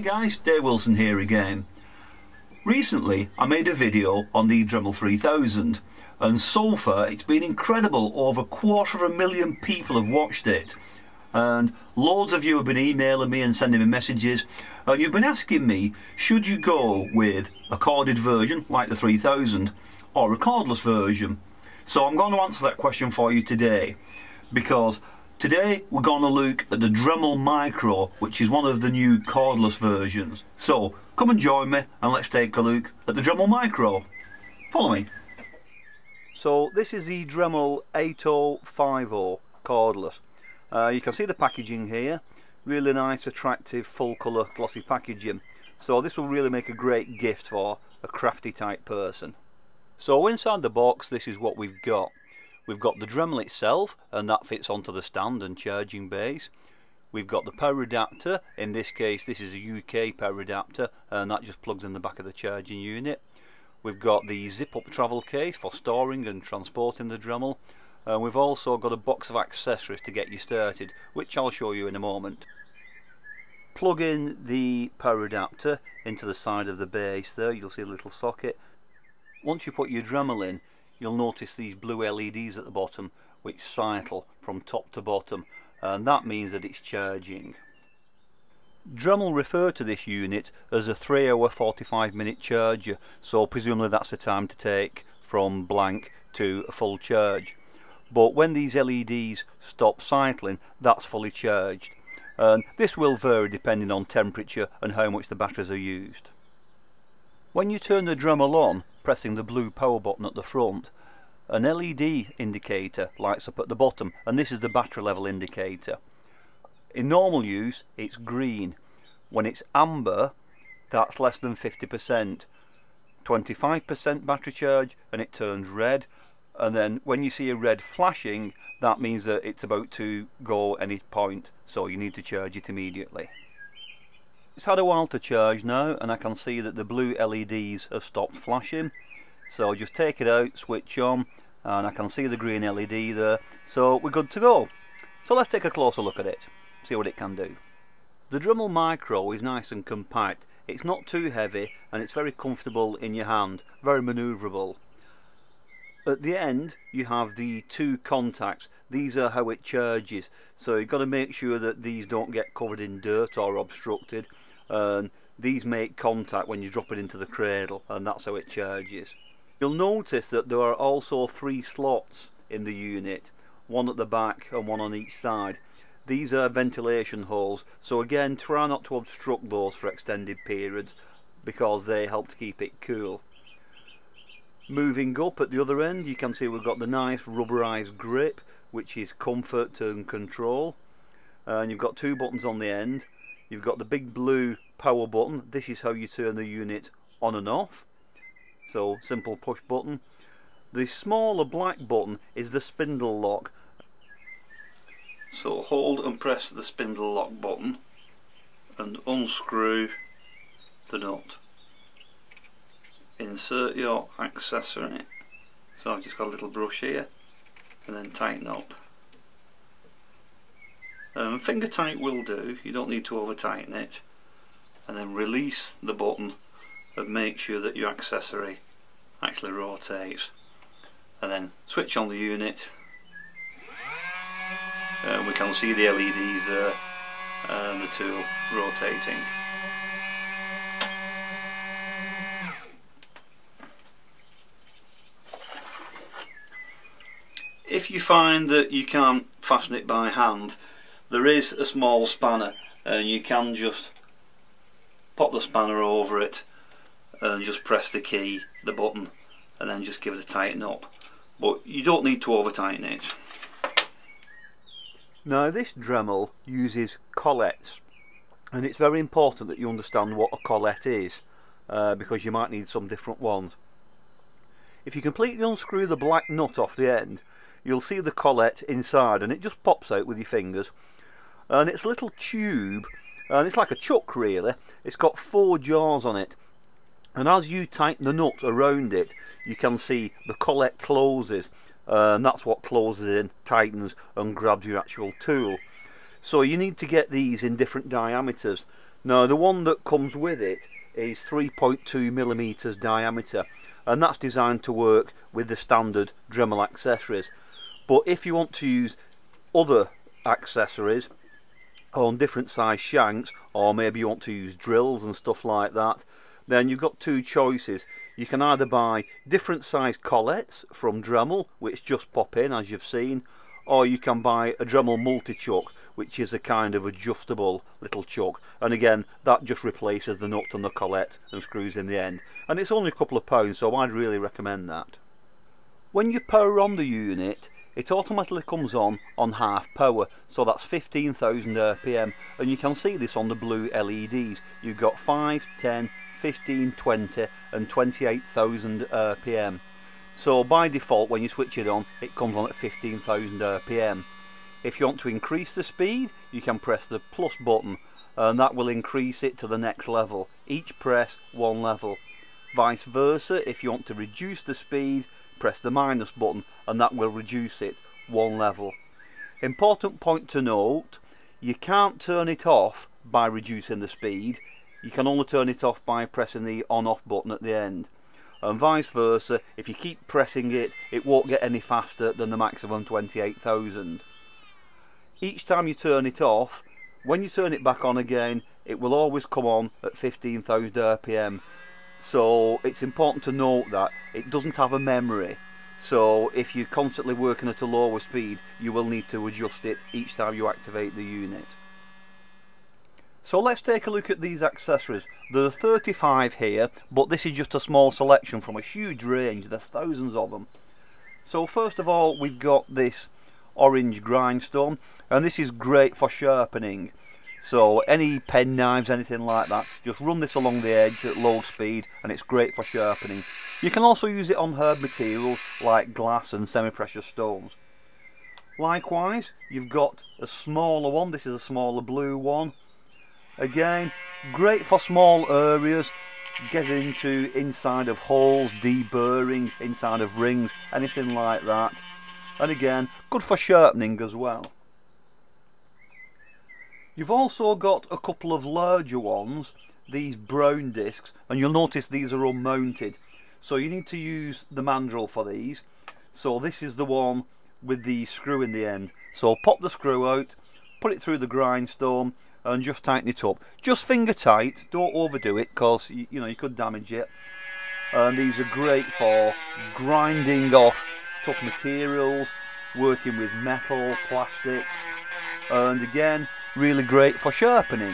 Hi guys, Dave Wilson here again. Recently I made a video on the Dremel 3000 and so far it's been incredible. Over 250,000 people have watched it and loads of you have been emailing me and sending me messages, and you've been asking me, should you go with a corded version like the 3000 or a cordless version? So I'm going to answer that question for you today, because today we're going to look at the Dremel Micro, which is one of the new cordless versions. So come and join me and let's take a look at the Dremel Micro. Follow me. So this is the Dremel 8050 cordless. You can see the packaging here. Really nice, attractive, full colour, glossy packaging. So this will really make a great gift for a crafty type person. So inside the box, this is what we've got. We've got the Dremel itself, and that fits onto the stand and charging base. We've got the power adapter. In this case, this is a UK power adapter, and that just plugs in the back of the charging unit. We've got the zip-up travel case for storing and transporting the Dremel. And we've also got a box of accessories to get you started, which I'll show you in a moment. Plug in the power adapter into the side of the base there. You'll see a little socket. Once you put your Dremel in, you'll notice these blue LEDs at the bottom which cycle from top to bottom, and that means that it's charging. Dremel refer to this unit as a 3-hour 45-minute charger, so presumably that's the time to take from blank to a full charge. But when these LEDs stop cycling, that's fully charged, and this will vary depending on temperature and how much the batteries are used. When you turn the Dremel on, pressing the blue power button at the front, an LED indicator lights up at the bottom, and this is the battery level indicator. In normal use it's green. When it's amber, that's less than 50%, 25% battery charge, and it turns red, and then when you see a red flashing, that means that it's about to go any point, so you need to charge it immediately. It's had a while to charge now, and I can see that the blue LEDs have stopped flashing, so just take it out, switch on, and I can see the green LED there, so we're good to go. So let's take a closer look at it, see what it can do. The Dremel Micro is nice and compact. It's not too heavy and it's very comfortable in your hand, very manoeuvrable. At the end you have the two contacts. These are how it charges, so you've got to make sure that these don't get covered in dirt or obstructed, and these make contact when you drop it into the cradle, and that's how it charges. You'll notice that there are also 3 slots in the unit, one at the back and one on each side. These are ventilation holes, so again try not to obstruct those for extended periods because they help to keep it cool. Moving up at the other end, you can see we've got the nice rubberized grip, which is comfort and control, and you've got 2 buttons on the end. You've got the big blue power button. This is how you turn the unit on and off, so simple push button. The smaller black button is the spindle lock, so hold and press the spindle lock button and unscrew the nut. Insert your accessory, so I've just got a little brush here, and then tighten up. Finger tight will do, you don't need to over tighten it, and then release the button and make sure that your accessory actually rotates, and then switch on the unit. We can see the LEDs there and the tool rotating. If you find that you can't fasten it by hand, there is a small spanner, and you can just pop the spanner over it and just press the key, the button, and then just give it a tighten up, but you don't need to over tighten it. Now this Dremel uses collets, and it's very important that you understand what a collet is, because you might need some different ones. If you completely unscrew the black nut off the end, you'll see the collet inside, and it just pops out with your fingers, and it's a little tube, and it's like a chuck really. It's got 4 jaws on it, and as you tighten the nut around it, you can see the collet closes, and that's what closes in, tightens and grabs your actual tool. So you need to get these in different diameters. Now the one that comes with it is 3.2 millimeters diameter, and that's designed to work with the standard Dremel accessories. But if you want to use other accessories on different size shanks, or maybe you want to use drills and stuff like that, then you've got two choices. You can either buy different size collets from Dremel, which just pop in as you've seen, or you can buy a Dremel multi-chuck, which is a kind of adjustable little chuck, and again that just replaces the nut on the collet and screws in the end, and it's only a couple of pounds, so I'd really recommend that. When you power on the unit, it automatically comes on half power, so that's 15,000 RPM, and you can see this on the blue LEDs. You've got 5, 10, 15, 20 and 28,000 RPM. So by default when you switch it on, it comes on at 15,000 RPM. If you want to increase the speed, you can press the plus button and that will increase it to the next level. Each press, one level. Vice versa, if you want to reduce the speed, press the minus button and that will reduce it one level. Important point to note, you can't turn it off by reducing the speed. You can only turn it off by pressing the on-off button at the end, and vice versa, if you keep pressing it, it won't get any faster than the maximum 28,000. Each time you turn it off, when you turn it back on again, it will always come on at 15,000 RPM. So it's important to note that it doesn't have a memory, so if you're constantly working at a lower speed, you will need to adjust it each time you activate the unit. So let's take a look at these accessories. There are 35 here, but this is just a small selection from a huge range. There's thousands of them. So first of all, we've got this orange grindstone, and this is great for sharpening. So any pen knives, anything like that, just run this along the edge at low speed and it's great for sharpening. You can also use it on hard materials like glass and semi-precious stones. Likewise, you've got a smaller one. This is a smaller blue one. Again, great for small areas, getting into inside of holes, deburring, inside of rings, anything like that. And again, good for sharpening as well. You've also got a couple of larger ones, these brown discs, and you'll notice these are unmounted. So you need to use the mandrel for these. So this is the one with the screw in the end. So pop the screw out, put it through the grindstone, and just tighten it up. Just finger tight, don't overdo it, because you know you could damage it. And these are great for grinding off tough materials, working with metal, plastics, and again really great for sharpening.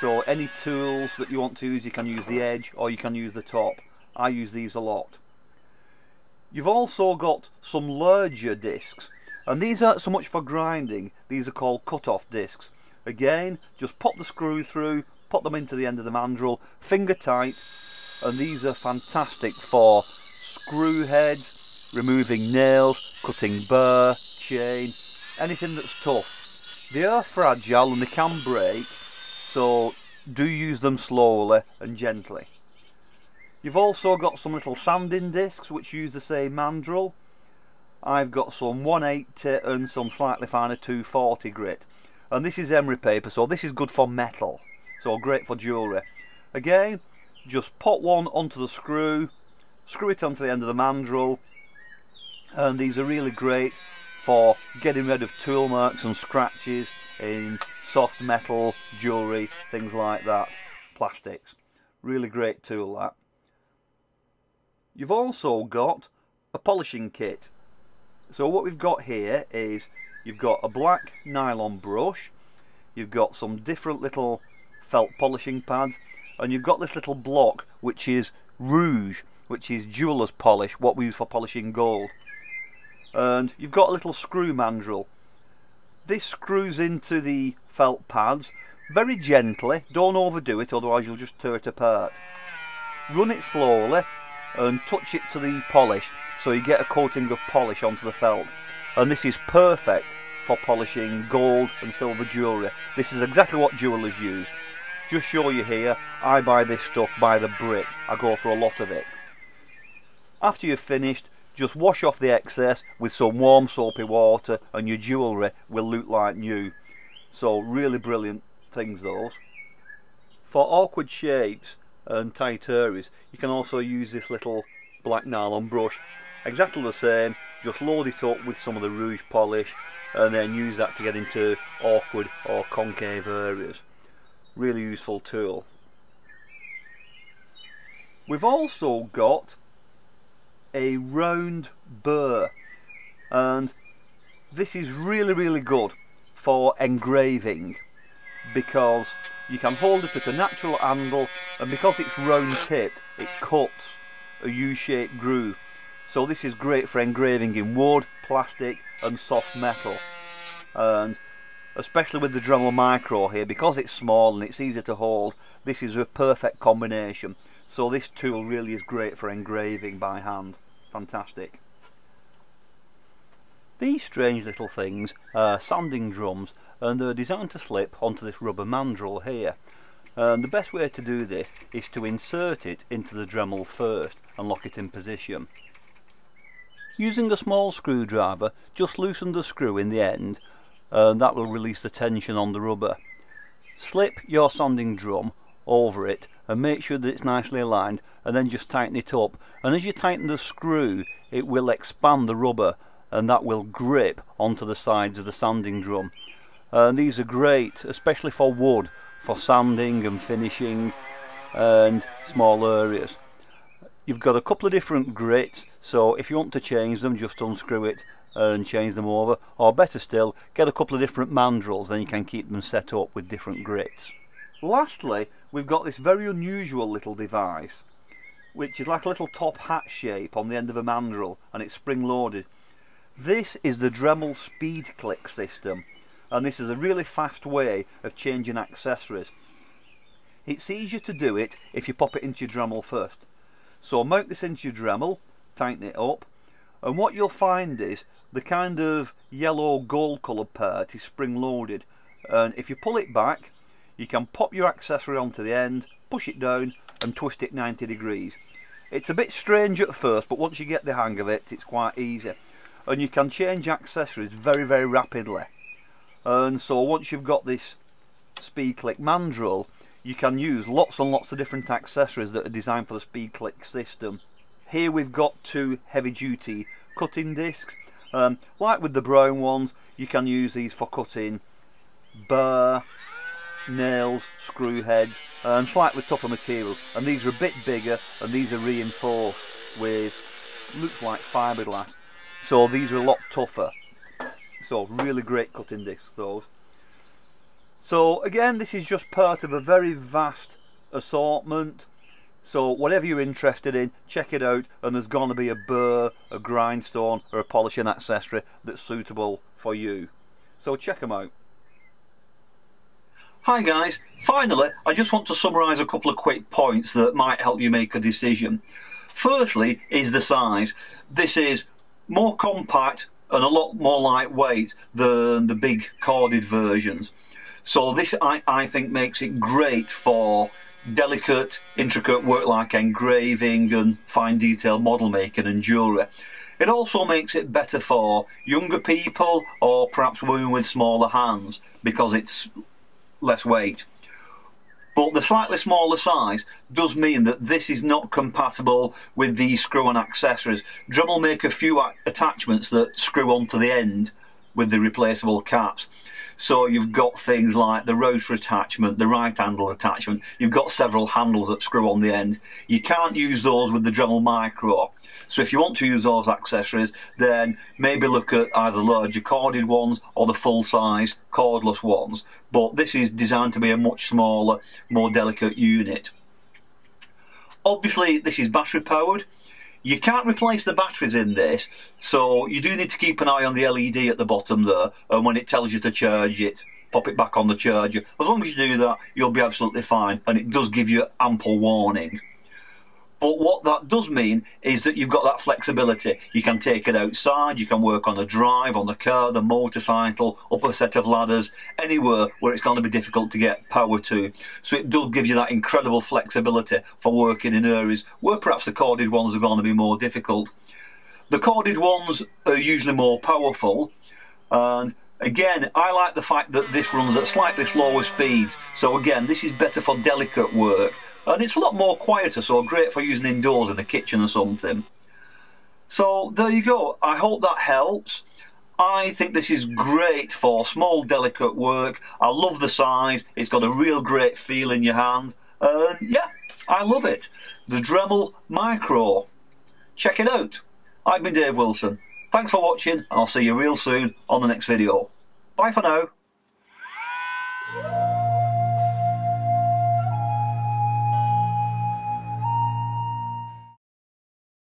So any tools that you want to use, you can use the edge or you can use the top. I use these a lot. You've also got some larger discs, and these aren't so much for grinding, these are called cut-off discs. Again, just pop the screw through, pop them into the end of the mandrel, finger tight, and these are fantastic for screw heads, removing nails, cutting burr, chain, anything that's tough. They are fragile and they can break, so do use them slowly and gently. You've also got some little sanding discs which use the same mandrel. I've got some 180 and some slightly finer 240 grit. And this is emery paper, so this is good for metal, so great for jewellery. Again, just pop one onto the screw, screw it onto the end of the mandrel, and these are really great for getting rid of tool marks and scratches in soft metal, jewellery, things like that, plastics. Really great tool, that. You've also got a polishing kit. So what we've got here is, you've got a black nylon brush, you've got some different little felt polishing pads, and you've got this little block which is rouge, which is jeweller's polish, what we use for polishing gold. And you've got a little screw mandrel. This screws into the felt pads very gently, don't overdo it otherwise you'll just tear it apart. Run it slowly and touch it to the polish so you get a coating of polish onto the felt. And this is perfect for polishing gold and silver jewellery. This is exactly what jewellers use. Just show you here, I buy this stuff by the brick. I go for a lot of it. After you've finished, just wash off the excess with some warm soapy water and your jewellery will look like new. So really brilliant things those. For awkward shapes and tight areas, you can also use this little black nylon brush. Exactly the same, just load it up with some of the rouge polish and then use that to get into awkward or concave areas. Really useful tool. We've also got a round burr, and this is really good for engraving because you can hold it at a natural angle, and because it's round tipped it cuts a U-shaped groove. So this is great for engraving in wood, plastic and soft metal, and especially with the Dremel Micro here, because it's small and it's easy to hold, this is a perfect combination. So this tool really is great for engraving by hand. Fantastic. These strange little things are sanding drums, and they're designed to slip onto this rubber mandrel here. The best way to do this is to insert it into the Dremel first and lock it in position. Using a small screwdriver, just loosen the screw in the end and that will release the tension on the rubber. Slip your sanding drum over it and make sure that it's nicely aligned, and then just tighten it up, and as you tighten the screw it will expand the rubber and that will grip onto the sides of the sanding drum. And these are great especially for wood, for sanding and finishing and small areas. You've got a couple of different grits, so if you want to change them just unscrew it and change them over, or better still get a couple of different mandrels, then you can keep them set up with different grits. Lastly, we've got this very unusual little device which is like a little top hat shape on the end of a mandrel, and it's spring-loaded. This is the Dremel Speed Click system, and this is a really fast way of changing accessories. It's easier to do it if you pop it into your Dremel first. So mount this into your Dremel, tighten it up, and what you'll find is the kind of yellow gold coloured part is spring-loaded, and if you pull it back you can pop your accessory onto the end, push it down and twist it 90 degrees. It's a bit strange at first, but once you get the hang of it it's quite easy, and you can change accessories very rapidly. And so once you've got this Speed Click mandrel you can use lots and lots of different accessories that are designed for the Speed Click system. Here we've got two heavy duty cutting discs. Like with the brown ones, you can use these for cutting bar, nails, screw heads and slightly tougher materials, and these are a bit bigger and these are reinforced with, looks like fiberglass, so these are a lot tougher. So really great cutting discs those. So again, this is just part of a very vast assortment, so whatever you're interested in check it out, and there's going to be a burr, a grindstone or a polishing accessory that's suitable for you, so check them out. Hi guys, finally I just want to summarise a couple of quick points that might help you make a decision. Firstly is the size. This is more compact and a lot more lightweight than the big corded versions. So this I think makes it great for delicate, intricate work like engraving and fine detail model making and jewellery. It also makes it better for younger people or perhaps women with smaller hands because it's less weight. But the slightly smaller size does mean that this is not compatible with these screw-on accessories. Dremel make a few attachments that screw onto the end with the replaceable caps. So you've got things like the rotor attachment, the right handle attachment, you've got several handles that screw on the end. You can't use those with the Dremel Micro. So if you want to use those accessories then maybe look at either larger corded ones or the full size cordless ones. But this is designed to be a much smaller, more delicate unit. Obviously this is battery powered. You can't replace the batteries in this, so you do need to keep an eye on the LED at the bottom there, and when it tells you to charge it, pop it back on the charger. As long as you do that, you'll be absolutely fine, and it does give you ample warning. But what that does mean is that you've got that flexibility. You can take it outside, you can work on a drive, on the car, the motorcycle, up a set of ladders, anywhere where it's going to be difficult to get power to. So it does give you that incredible flexibility for working in areas where perhaps the corded ones are going to be more difficult. The corded ones are usually more powerful, and Again, I like the fact that this runs at slightly slower speeds, so again this is better for delicate work, and it's a lot more quieter, so great for using indoors in the kitchen or something. So there you go, I hope that helps. I think this is great for small delicate work. I love the size, it's got a real great feel in your hand, and yeah, I love it. The Dremel Micro. Check it out. I've been Dave Wilson. Thanks for watching, and I'll see you real soon on the next video. Bye for now.